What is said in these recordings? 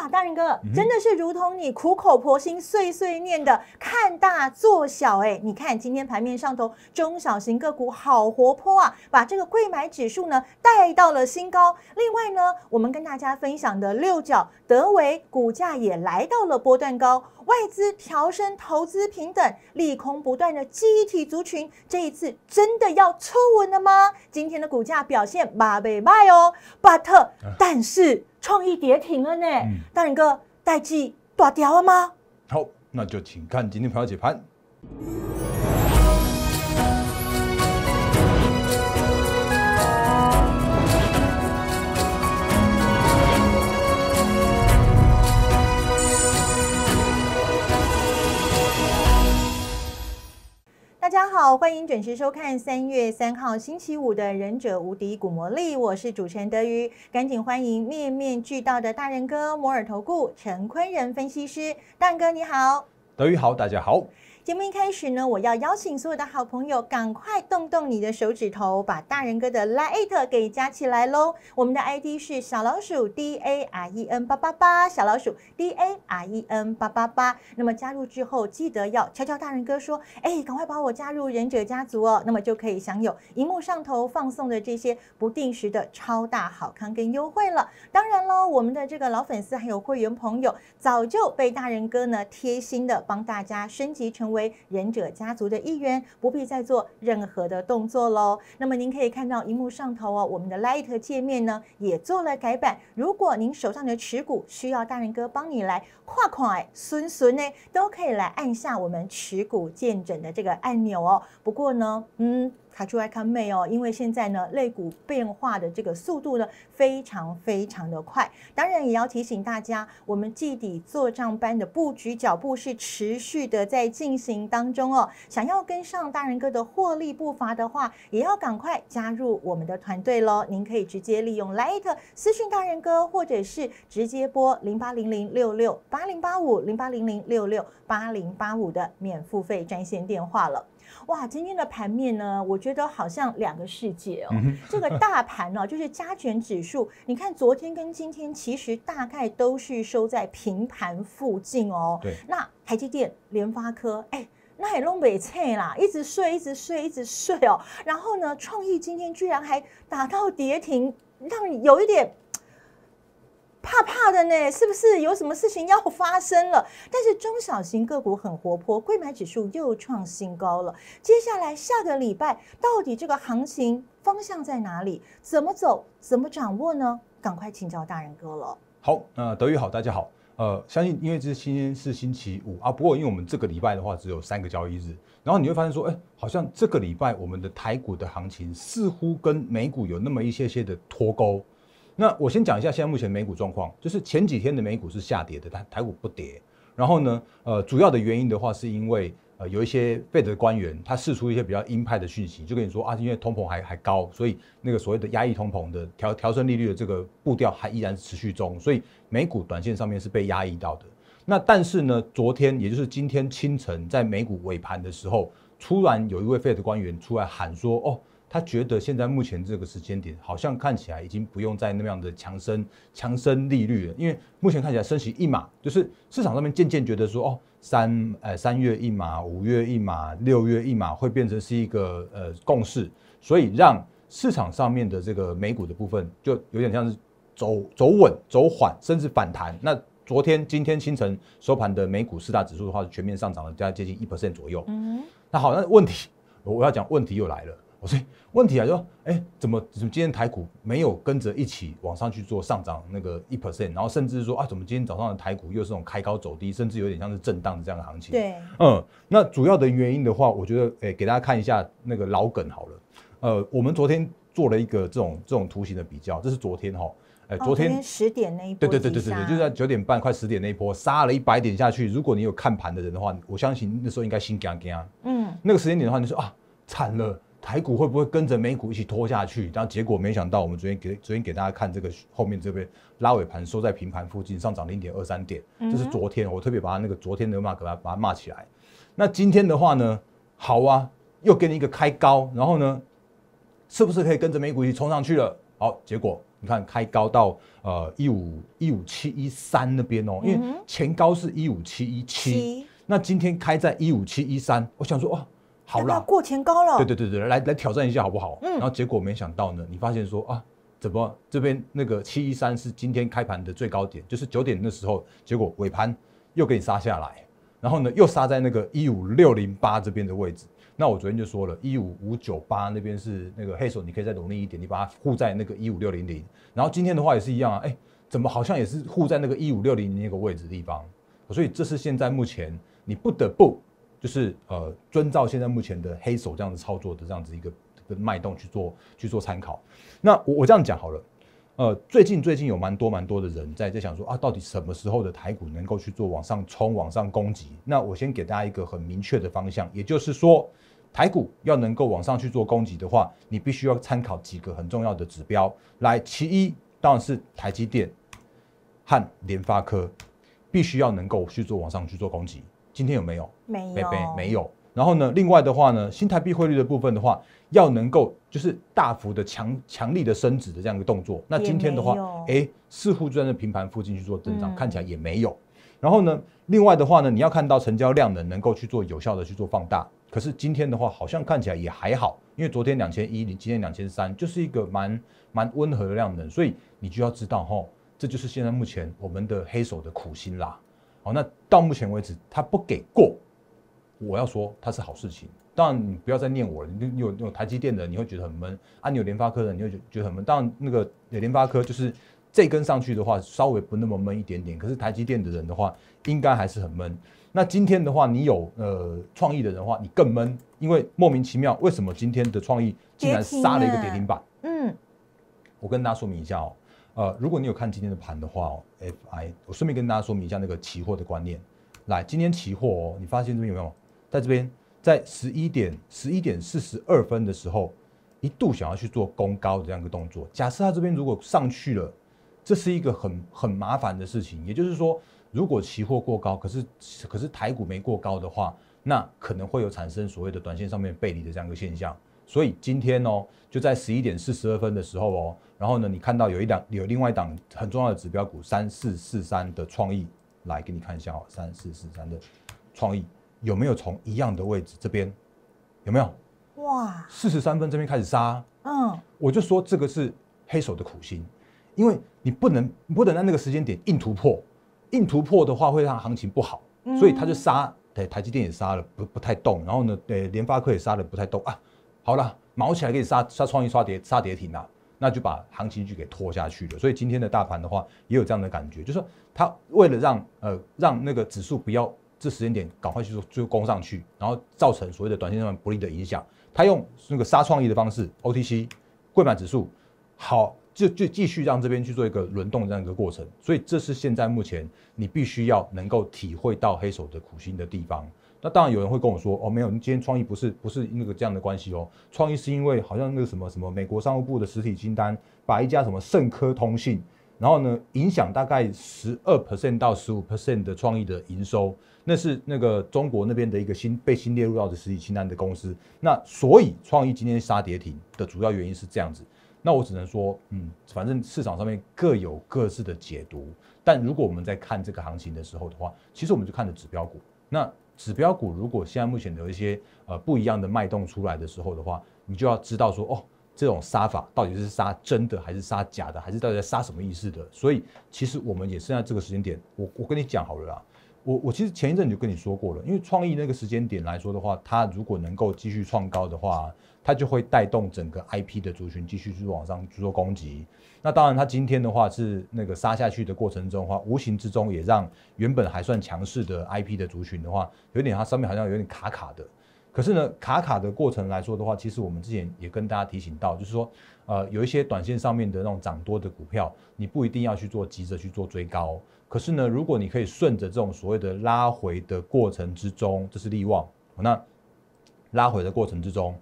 哇，大仁哥真的是如同你苦口婆心、碎碎念的看大做小哎。你看今天盘面上头中小型个股好活泼啊，把这个贵买指数呢带到了新高。另外呢，我们跟大家分享的六角、德微股价也来到了波段高。 外资调升投资平等，利空不断的记忆体族群，这一次真的要出文了吗？今天的股价表现马北卖哦 ，but 但是创意跌停了呢。大仁哥，代记大条了吗？好，那就请看今天朋友解盘。 大家好，欢迎准时收看3月3号星期五的《忍者无敌股魔力》，我是主持人德瑜，赶紧欢迎面面俱到的大仁哥、摩尔投顾陈坤仁分析师，大仁哥你好，德瑜好，大家好。 节目一开始呢，我要邀请所有的好朋友，赶快动动你的手指头，把大仁哥的 LINE@ 给加起来喽。我们的 ID 是小老鼠 DAREN888， 小老鼠 DAREN888。那么加入之后，记得要敲敲大仁哥说，哎，赶快把我加入忍者家族哦。那么就可以享有荧幕上头放送的这些不定时的超大好康跟优惠了。当然喽，我们的这个老粉丝还有会员朋友，早就被大仁哥呢贴心的帮大家升级成 为忍者家族的一员，不必再做任何的动作喽。那么您可以看到荧幕上头哦，我们的 LINE 界面呢也做了改版。如果您手上的持股需要大仁哥帮你来跨款、孙孙呢，都可以来按下我们持股见证的这个按钮哦。不过呢，卡出来看妹哦，因为现在呢，类股变化的这个速度呢，非常的快。当然也要提醒大家，我们季底做账班的布局脚步是持续的在进行当中哦。想要跟上大仁哥的获利步伐的话，也要赶快加入我们的团队喽。您可以直接利用 LINE 私讯大仁哥，或者是直接拨0800668085 0800668085的免付费专线电话了。 哇，今天的盘面呢，我觉得好像两个世界哦。这个大盘呢、就是加权指数，你看昨天跟今天其实大概都是收在平盘附近哦。对。那台积电、联发科，哎，那也弄不脆啦，一直睡哦。然后呢，创意今天居然还打到跌停，让你有一点 怕怕的呢，是不是有什么事情要发生了？但是中小型个股很活泼，贵买指数又创新高了。接下来下个礼拜到底这个行情方向在哪里？怎么走？怎么掌握呢？赶快请教大仁哥了。好，德瑜好，大家好。相信因为这今天是星期五啊，不过因为我们这个礼拜的话只有3个交易日，然后你会发现说，哎，好像这个礼拜我们的台股的行情似乎跟美股有那么一些的脱钩。 那我先讲一下现在目前美股状况，就是前几天的美股是下跌的，但台股不跌。然后呢，主要的原因的话，是因为有一些Fed的官员他释出一些比较鹰派的讯息，就跟你说啊，因为通膨还高，所以那个所谓的压抑通膨的调升利率的这个步调还依然持续中，所以美股短线上面是被压抑到的。那但是呢，昨天也就是今天清晨，在美股尾盘的时候，突然有一位Fed的官员出来喊说，哦， 他觉得现在目前这个时间点，好像看起来已经不用再那样的强升利率了，因为目前看起来升息1码，就是市场上面渐渐觉得说，哦，3月1码、5月1码、6月1码会变成是一个共识，所以让市场上面的这个美股的部分就有点像是走稳、走缓，甚至反弹。那 昨天、今天清晨收盘的美股4大指数的话，全面上涨了，大概接近1% 左右。那好，那问题我要讲，问题又来了。 所以问题来说，哎，怎么今天台股没有跟着一起往上去做上涨那个1%， 然后甚至说啊，怎么今天早上的台股又是那种开高走低，甚至有点像是震荡的这样的行情？对，那主要的原因的话，我觉得，哎，给大家看一下那个老梗好了。我们昨天做了一个这种图形的比较，这是昨天哈，昨天10点那一波，对，就是在9点半快10点那一波杀了100点下去。如果你有看盘的人的话，我相信那时候应该心惊惊。那个时间点的话，你说啊，惨了。 台股会不会跟着美股一起拖下去？然后结果没想到，我们昨天给大家看这个后面这边拉尾盘收在平盘附近，上涨0.23点，这是昨天我特别把它那个昨天的把它骂起来。那今天的话呢，好啊，又给你一个开高，然后呢，是不是可以跟着美股一起冲上去了？好，结果你看开高到15713那边哦，因为前高是15717，那今天开在15713，我想说哦，好啦，过前高了，对，来挑战一下好不好？然后结果没想到呢，你发现说啊，怎么这边那个713是今天开盘的最高点，就是9点的时候，结果尾盘又给你杀下来，然后呢又杀在那个15608这边的位置。那我昨天就说了，15598那边是那个黑手，你可以再努力一点，你把它护在那个15600。然后今天的话也是一样啊，哎，怎么好像也是护在那个15600那个位置的地方？所以这是现在目前你不得不就是遵照现在目前的黑手这样子操作的这样子一个脉动去做参考。那我这样讲好了，最近有蛮多的人在想说啊，到底什么时候的台股能够去做往上冲、往上攻击？那我先给大家一个很明确的方向，也就是说。台股要能够往上去做攻击的话，你必须要参考几个很重要的指标。来，其一当然是台积电和联发科，必须要能够去做往上去做攻击。今天有没有？没有。然后呢，另外的话呢，新台币汇率的部分的话，要能够就是大幅的强力的升值的这样一个动作。那今天的话，似乎就在那平盘附近去做增长，看起来也没有。然后呢，另外的话呢，你要看到成交量能够去做有效的去做放大。可是今天的话，好像看起来也还好，因为昨天2110，今天2300，就是一个蛮温和的量能，所以你就要知道哈，这就是现在目前我们的黑手的苦心啦。好，那到目前为止，他不给过，我要说它是好事情。当然，你不要再念我了，你有台积电的，你会觉得很闷；，你有联发科的，你会觉得很闷。当然，那个联发科就是这根上去的话，稍微不那么闷一点点。可是台积电的人的话，应该还是很闷。那今天的话，你有创意的人的话，你更闷，因为莫名其妙，为什么今天的创意竟然杀了一个跌停板？我跟大家说明一下哦，如果你有看今天的盘的话哦 ，FI， 我顺便跟大家说明一下那个期货的观念。来，今天期货哦，你发现这边有没有？在这边，在11点42分的时候，一度想要去做攻高的这样一个动作。假设它这边如果上去了，这是一个很麻烦的事情，也就是说。如果期货过高，可是台股没过高的话，那可能会有产生所谓的短线上面背离的这样一个现象。所以今天哦，就在11点42分的时候哦，然后呢，你看到有另外一档很重要的指标股3443的创意，来给你看一下哦，3443的创意有没有从一样的位置这边有没有？哇，43分这边开始杀，我就说这个是黑手的苦心，因为你不能在那个时间点硬突破的话会让行情不好，所以他就杀，台积电也杀了不太动，然后呢，联发科也杀了不太动啊。好了，毛起来可以杀创意、杀跌停啦，那就把行情就给拖下去了。所以今天的大盘的话，也有这样的感觉，就是说他为了让那个指数不要这时间点赶快去就攻上去，然后造成所谓的短线上不利的影响，他用那个杀创意的方式 ，OTC 柜买指数好。就继续让这边去做一个轮动这样一个过程，所以这是现在目前你必须要能够体会到黑手的苦心的地方。那当然有人会跟我说，哦，没有，今天创意不是那个这样的关系哦，创意是因为好像那个什么美国商务部的实体清单把一家什么盛科通信，然后呢影响大概12% 到 15% 的创意的营收，那是那个中国那边的一个被新列入到的实体清单的公司，那所以创意今天杀跌停的主要原因是这样子。那我只能说，反正市场上面各有各自的解读。但如果我们在看这个行情的时候的话，其实我们就看着指标股。那指标股如果现在目前有一些不一样的脉动出来的时候的话，你就要知道说，哦，这种杀法到底是杀真的还是杀假的，还是到底在杀什么意思的？所以其实我们也是在这个时间点，我跟你讲好了啦。我其实前一阵就跟你说过了，因为创意那个时间点来说的话，它如果能够继续创高的话，它就会带动整个 IP 的族群继续去往上去做攻击。那当然，它今天的话是那个杀下去的过程中的话，无形之中也让原本还算强势的 IP 的族群的话，有点它上面好像有点卡卡的。可是呢，卡的过程来说的话，其实我们之前也跟大家提醒到，就是说，有一些短线上面的那种涨多的股票，你不一定要去做急着去做追高。可是呢，如果你可以顺着这种所谓的拉回的过程之中，这是利旺。那拉回的过程之中，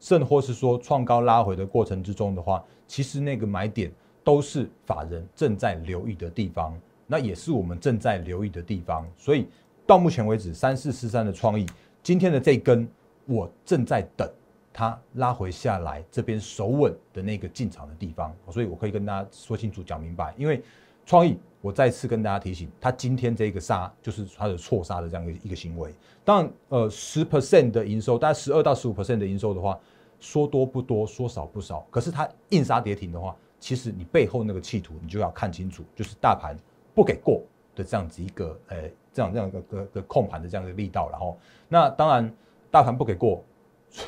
甚或是说创高拉回的过程之中的话，其实那个买点都是法人正在留意的地方，那也是我们正在留意的地方。所以到目前为止，3443的创意今天的这一根，我正在等，它拉回下来这边手稳的那个进场的地方，所以我可以跟大家说清楚讲明白。因为创意，我再次跟大家提醒，它今天这个杀就是它的错杀的这样一个行为。当然，10% 的营收，大概12%到15% 的营收的话，说多不多，说少不少。可是它硬杀跌停的话，其实你背后那个企图你就要看清楚，就是大盘不给过的这样子一个这样一个控盘的这样的力道。然后，那当然大盘不给过，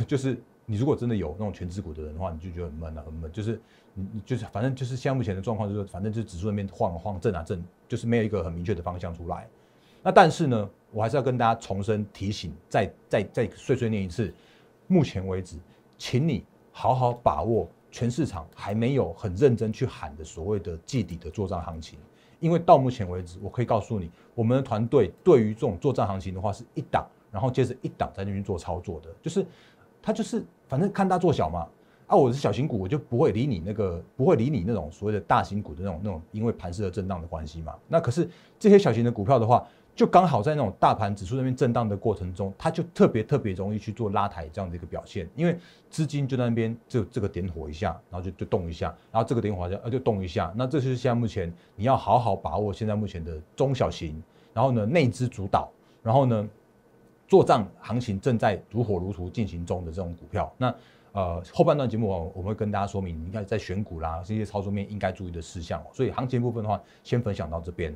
就是你如果真的有那种全持股的人的话，你就觉得很闷啊，很闷。就是你就是反正就是现在目前的状况，就是反正就指数那边晃晃震啊震，就是没有一个很明确的方向出来。那但是呢，我还是要跟大家重申提醒，再碎碎念一次。目前为止，请你好好把握全市场还没有很认真去喊的所谓的季底的作战行情，因为到目前为止，我可以告诉你，我们的团队对于这种作战行情的话，是一档，然后接着一档在那边做操作的，就是。他就是反正看大做小嘛，啊，我是小型股，我就不会理你那种所谓的大型股的那种，因为盘势的震荡的关系嘛。那可是这些小型的股票的话，就刚好在那种大盘指数那边震荡的过程中，它就特别容易去做拉抬这样的一个表现，因为资金就在那边就这个点火一下，然后就动一下，然后这个点火一下，就动一下。那这就是现在目前你要好好把握现在目前的中小型，然后呢内资主导，然后呢。作战行情正在如火如荼进行中的这种股票，那后半段节目我们会跟大家说明，你应该在选股啦这些操作面应该注意的事项，所以行情部分的话，先分享到这边。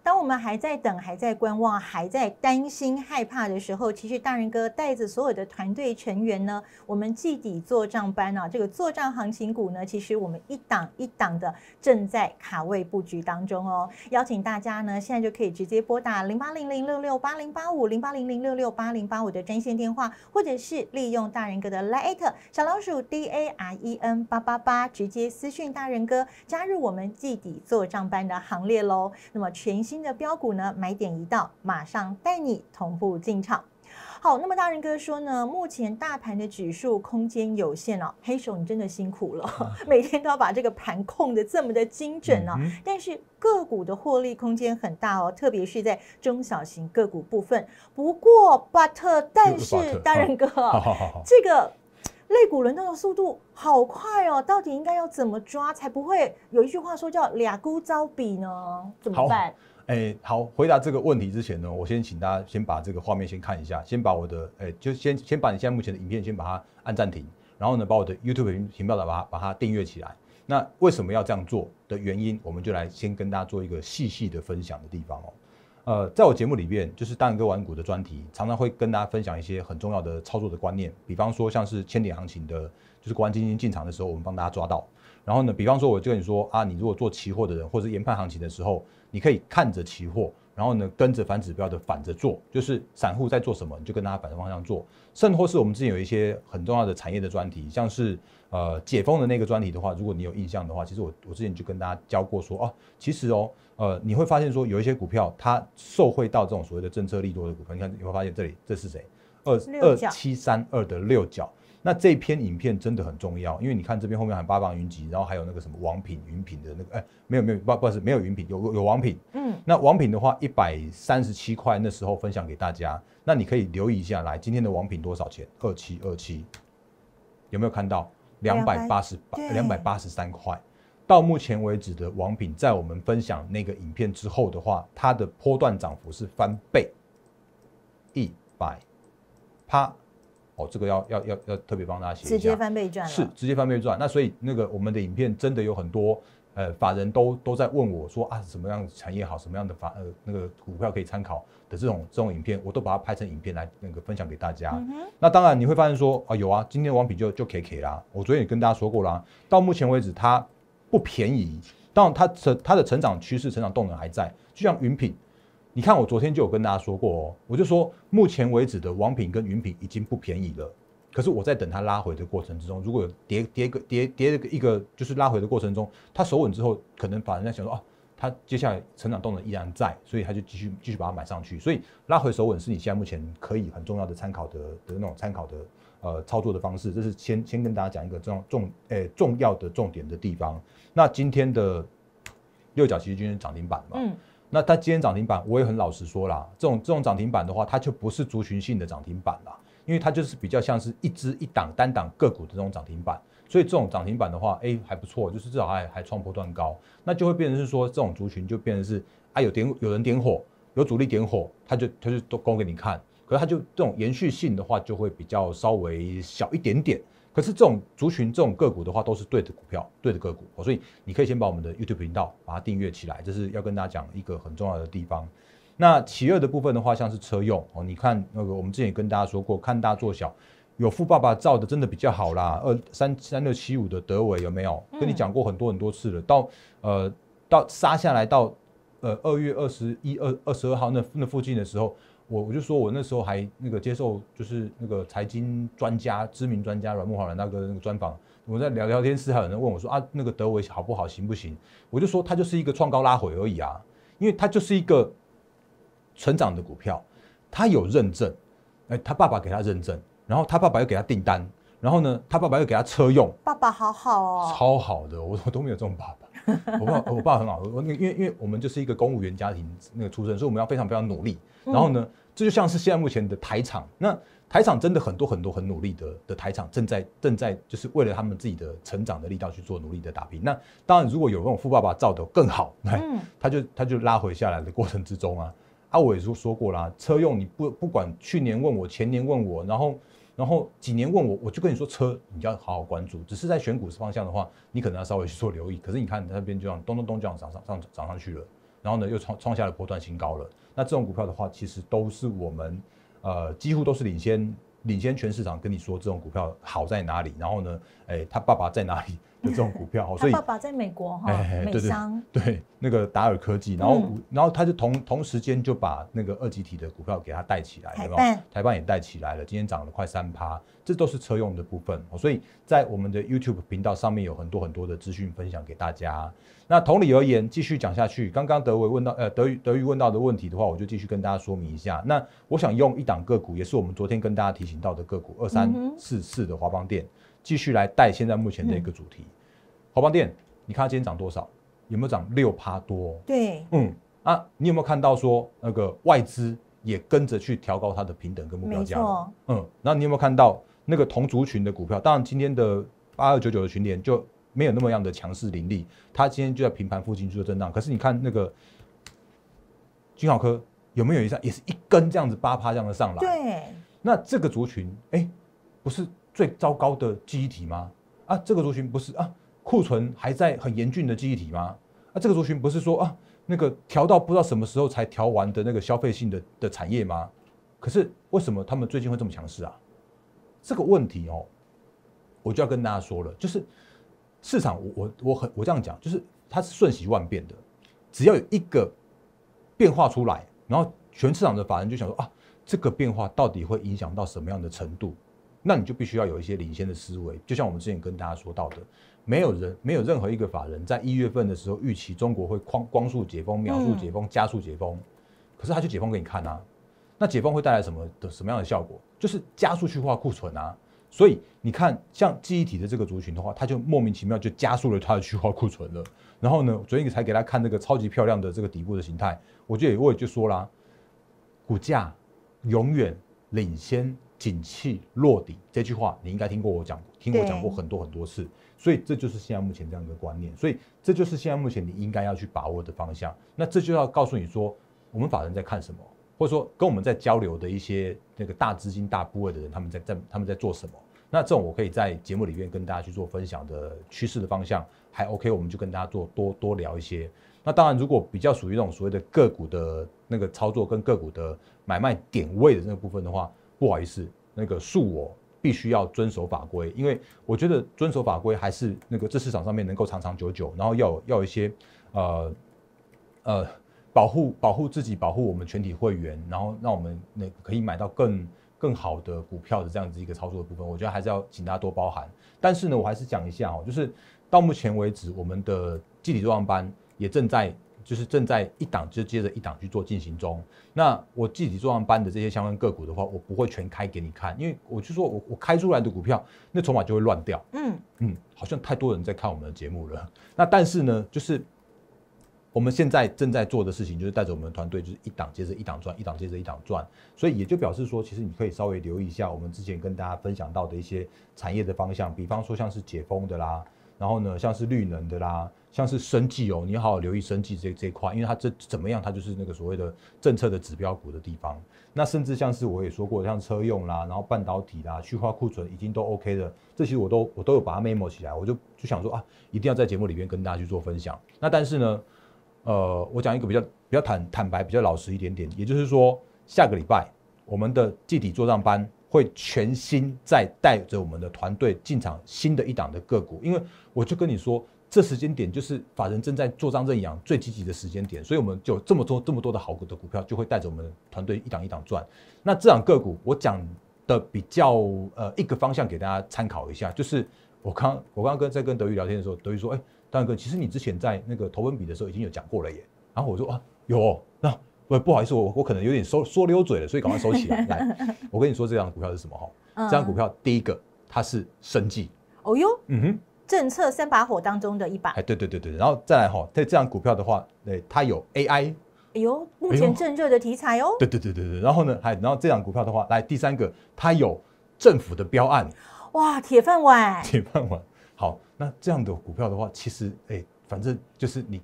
当我们还在等、还在观望、还在担心、害怕的时候，其实大仁哥带着所有的团队成员呢，我们季底作战班啊，这个作战行情股呢，其实我们一档一档的正在卡位布局当中哦。邀请大家呢，现在就可以直接拨打0800668085、0800668085的专线电话，或者是利用大仁哥的 LINE@ 小老鼠 DAREN888，直接私讯大仁哥，加入我们季底作战班的行列喽。那么全新的标股呢，买点一到，马上带你同步进场。好，那么大仁哥说呢，目前大盘的指数空间有限哦，黑手你真的辛苦了，每天都要把这个盘控得这么的精准哦。但是个股的获利空间很大哦，特别是在中小型个股部分。不过 但是大仁哥，这个类股轮动的速度好快哦，到底应该要怎么抓才不会有一句话说叫俩股招比呢？怎么办？好，回答这个问题之前呢，我先请大家先把这个画面先看一下，先把我的先把你现在目前的影片先把它按暂停，然后呢把我的 YouTube 频道把它订阅起来。那为什么要这样做的原因，我们就来先跟大家做一个细的分享的地方哦。在我节目里面，就是大仁哥玩股的专题，常常会跟大家分享一些很重要的操作的观念，比方说像是千点行情的，就是国安基金进场的时候，我们帮大家抓到。然后呢，比方说我就跟你说啊，你如果做期货的人，或者研判行情的时候，你可以看着期货，然后呢跟着反指标的反着做，就是散户在做什么，你就跟大家反着方向做。甚或是我们之前有一些很重要的产业的专题，像是解封的那个专题的话，如果你有印象的话，其实我之前就跟大家教过说，其实你会发现说有一些股票它受惠到这种所谓的政策利多的股票，你看你会发现这里这是谁？2732的六角。那这篇影片真的很重要，因为你看这边后面喊八榜云集，然后还有那个什么王品云品的那个，没有不好意思没有云品，有王品。那王品的话137块那时候分享给大家，那你可以留意一下来，今天的王品多少钱？2727，有没有看到？283块。到目前为止的王品，在我们分享那个影片之后的话，它的波段涨幅是翻倍，100%。哦，这个要特别帮大家写一下，直接翻倍赚了，是直接翻倍赚。那所以那个我们的影片真的有很多法人都在问我说啊，什么样的产业好，什么样的那个股票可以参考的这种影片，我都把它拍成影片来那个分享给大家。那当然你会发现说啊，有啊，今天王品就 KK 啦，我昨天也跟大家说过啦，到目前为止它。不便宜，当然它的成长趋势、成长动能还在。就像云品，你看我昨天就有跟大家说过哦，我就说目前为止的王品跟云品已经不便宜了。可是我在等它拉回的过程之中，如果有跌一个就是拉回的过程中，它手稳之后，可能把人家想说哦，它接下来成长动能依然在，所以它就继续把它买上去。所以拉回手稳是你现在目前可以很重要的参考的那种参考的。操作的方式，这是先跟大家讲一个重要的重点的地方。那今天的六角其实今天涨停板嘛，那它今天涨停板，我也很老实说啦，这种涨停板的话，它就不是族群性的涨停板啦，因为它就是比较像是一只一档单档个股的这种涨停板，所以这种涨停板的话，哎还不错，就是至少还创波段高，那就会变成是说这种族群就变成是啊有人点火，有主力点火，它就都供给你看，可是它就这种延续性的话就会比较稍微小一点点。可是这种族群、这种个股的话，都是对的股票、对的个股，所以你可以先把我们的 YouTube 频道把它订阅起来，这是要跟大家讲一个很重要的地方。那其二的部分的话，像是车用哦，你看那个我们之前也跟大家说过，看大做小，有富爸爸造的真的比较好啦，3675的德微有没有？跟你讲过很多次了，到杀下来到2月21、22号那附近的时候。我就说，我那时候还那个接受就是那个财经专家、知名专家阮慕骅阮大哥那个专访，我在聊天室还有人问我说啊，那个德微好不好，行不行？我就说它就是一个创高拉回而已啊，因为它就是一个成长的股票，它有认证，他爸爸给他认证，然后他爸爸又给他订单，然后呢，他爸爸又给他车用，爸爸好好哦，超好的，我都没有这种爸爸。我爸很好，因为我们就是一个公务员家庭那个出身，所以我们要非常努力。然后呢，这就像是现在目前的台厂，那台厂真的很多很努力的台厂正在就是为了他们自己的成长的力道去做努力的打拼。那当然，如果有那种富爸爸造的更好，他就拉回下来的过程之中啊，我也说过啦，车用你不管去年问我，前年问我，然后几年问我，我就跟你说车你要好好关注，只是在选股方向的话，你可能要稍微去做留意。可是你看那边就这样咚咚这样涨上去了，然后呢又创下了波段新高了。那这种股票的话，其实都是我们几乎都是领先全市场跟你说这种股票好在哪里，然后呢，他爸爸在哪里的这种股票，所以他爸爸在美国哈，美商对那个达尔科技，然后他就同时间就把那个二级体的股票给他带起来，台半也带起来了，今天涨了快3%，这都是车用的部分，所以在我们的 YouTube 频道上面有很多的资讯分享给大家。那同理而言，继续讲下去，刚刚德瑜问到的问题的话，我就继续跟大家说明一下。那我想用一档个股，也是我们昨天跟大家提醒到的个股2344的华邦电，继续来带现在目前的一个主题。华邦电，你看它今天涨多少？有没有涨6%多？对，你有没有看到说那个外资也跟着去调高它的平等跟目标价？那你有没有看到那个同族群的股票？当然，今天的8299的群联就没有那么样的强势凌厉，它今天就在平盘附近做震荡。可是你看那个金豪科有没有一下也是一根这样子8%这样的上来？对，那这个族群不是最糟糕的记忆体吗？这个族群不是库存还在很严峻的记忆体吗？这个族群不是说那个调到不知道什么时候才调完的那个消费性的产业吗？可是为什么他们最近会这么强势啊？这个问题我就要跟大家说了，就是市场我这样讲，就是它是瞬息万变的，只要有一个变化出来，然后全市场的法人就想说这个变化到底会影响到什么样的程度？那你就必须要有一些领先的思维，就像我们之前跟大家说到的，没有任何一个法人在1月份的时候预期中国会光速解封、秒速解封、加速解封，可是他就解封给你看啊。那解封会带来什么样的效果？就是加速去化库存啊。所以你看，像记忆体的这个族群的话，它就莫名其妙就加速了它的去化库存了。然后呢，昨天才给大家看那个超级漂亮的这个底部的形态，我也就说啦，股价永远领先景气落底这句话，你应该听我讲过很多次，所以这就是现在目前这样一个观念，所以这就是现在目前你应该要去把握的方向。那这就要告诉你说，我们法人在看什么，或者说跟我们在交流的一些那个大资金大部位的人，他们在做什么。那这种我可以在节目里面跟大家去做分享的趋势的方向还 OK， 我们就跟大家做多聊一些。那当然，如果比较属于那种所谓的个股的那个操作跟个股的买卖点位的那个部分的话，不好意思，那个恕我必须要遵守法规，因为我觉得遵守法规还是那个这市场上面能够长长久久，然后要有一些保护自己，保护我们全体会员，然后让我们可以买到更好的股票的这样子一个操作的部分，我觉得还是要请大家多包涵。但是呢，我还是讲一下就是到目前为止，我们的季底作账班也正在一档就接着一档去做进行中。那我季底作账班的这些相关个股的话，我不会全开给你看，因为我就说我开出来的股票，那筹码就会乱掉。好像太多人在看我们的节目了。那但是呢，就是我们现在正在做的事情就是带着我们的团队，就是一档接着一档赚，一档接着一档赚。所以也就表示说，其实你可以稍微留意一下我们之前跟大家分享到的一些产业的方向，比方说像是解封的啦，然后呢像是绿能的啦，像是生技哦，你要好好留意生技这一块，因为它这怎么样，它就是那个所谓的政策的指标股的地方。那甚至像是我也说过，像车用啦，然后半导体啦，去化库存已经都 OK 的，这些我都有把它 memo 起来，我就想说啊，一定要在节目里面跟大家去做分享。那但是呢。我讲一个比较坦白、比较老实一点点，也就是说，下个礼拜我们的季底作账班会全新再带着我们的团队进场新的一档的个股，因为我就跟你说，这时间点就是法人正在做账认养最积极的时间点，所以我们就这么多的好股的股票就会带着我们团队一档一档赚。那这档个股我讲的比较一个方向给大家参考一下，就是我刚刚在跟德裕聊天的时候，德裕说，哎。当然哥，其实你之前在那个投文笔的时候已经有讲过了耶。然后我说啊，有、哦，那不好意思，我可能有点说溜嘴了，所以赶快收起来。来，我跟你说这张股票是什么哈、嗯？这张股票第一个它是生技，哦哟，嗯哼，政策三把火当中的一把。哎，对，然后再来哈、哦，在这张股票的话，它有 AI， 哎呦，目前正热的题材哦。对，然后呢，然后这张股票的话，来第三个，它有政府的标案。哇，铁饭碗。好，那这样的股票的话，其实反正就是你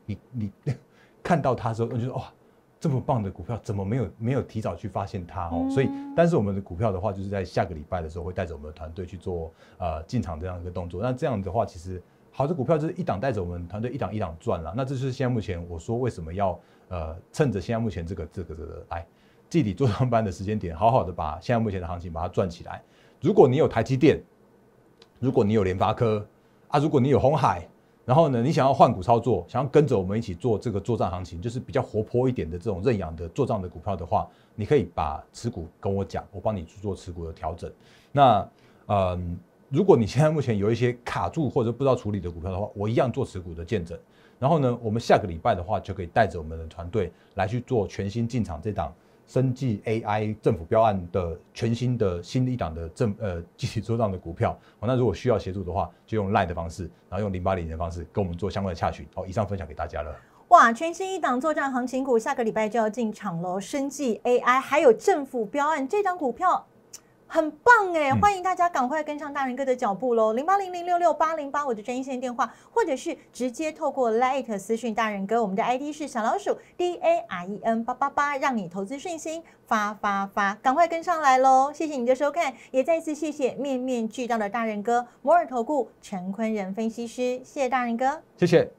看到它之后，你就说哇，这么棒的股票，怎么没有提早去发现它哦？所以，但是我们的股票的话，就是在下个礼拜的时候会带着我们的团队去做进场这样一个动作。那这样的话，其实好的股票就是一档带着我们团队一档一档赚了。那这就是现在目前我说为什么要趁着现在目前这个来季底做账班的时间点，好好的把现在目前的行情把它赚起来。如果你有台积电，如果你有联发科。啊，如果你有鸿海，然后呢，你想要换股操作，想要跟着我们一起做这个作战行情，就是比较活泼一点的这种认养的作战的股票的话，你可以把持股跟我讲，我帮你去做持股的调整。那如果你现在目前有一些卡住或者不知道处理的股票的话，我一样做持股的见证。然后呢，我们下个礼拜的话就可以带着我们的团队来去做全新进场这档生技 AI 政府标案的全新的一档的集体做账的股票、哦，那如果需要协助的话，就用 LINE 的方式，然后用080的方式跟我们做相关的洽询。好、哦，以上分享给大家了。哇，全新一档作账行情股，下个礼拜就要进场喽！生技 AI 还有政府标案这档股票很棒哎、嗯，欢迎大家赶快跟上大人哥的脚步喽！0800668085我的专线电话，或者是直接透过 LINE 私讯大人哥，我们的 ID 是小老鼠DAREN888，让你投资顺心发，赶快跟上来喽！谢谢你的收看，也再次谢谢面面俱到的大人哥，摩尔投顾陈坤仁分析师，谢谢大人哥，谢谢。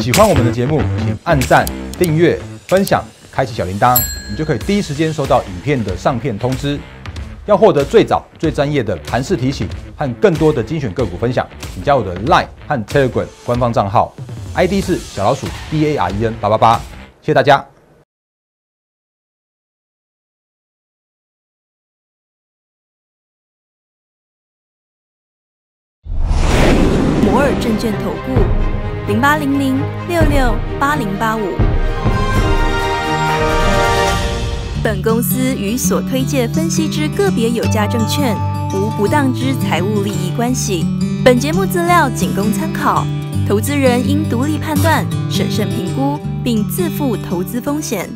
喜欢我们的节目，请按赞、订阅、分享。开启小铃铛，你就可以第一时间收到影片的上片通知。要获得最早、最专业的盘势提醒和更多的精选个股分享，请加我的 LINE 和 Telegram 官方账号 ，ID 是小老鼠 DAREN888。谢谢大家。摩尔证券投顾0800668085。本公司与所推介分析之个别有价证券无不当之财务利益关系。本节目资料仅供参考，投资人应独立判断、审慎评估，并自负投资风险。